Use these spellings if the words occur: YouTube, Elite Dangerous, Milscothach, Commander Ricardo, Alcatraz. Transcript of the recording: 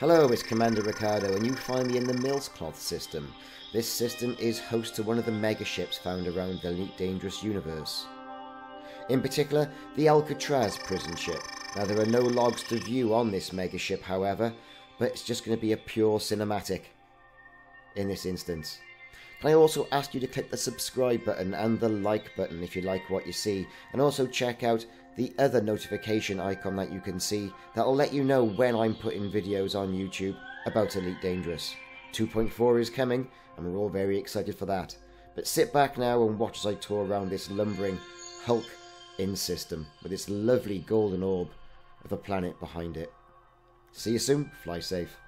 Hello, it's Commander Ricardo, and you find me in the Milscothach system. This system is host to one of the megaships found around the Elite Dangerous universe. In particular, the Alcatraz prison ship. Now, there are no logs to view on this megaship, however, but it's just going to be a pure cinematic in this instance. Can I also ask you to click the subscribe button and the like button if you like what you see, and also check out the other notification icon that you can see that'll let you know when I'm putting videos on YouTube about Elite Dangerous. 2.4 is coming and we're all very excited for that. But sit back now and watch as I tour around this lumbering Hulk in system with its lovely golden orb of a planet behind it. See you soon, fly safe.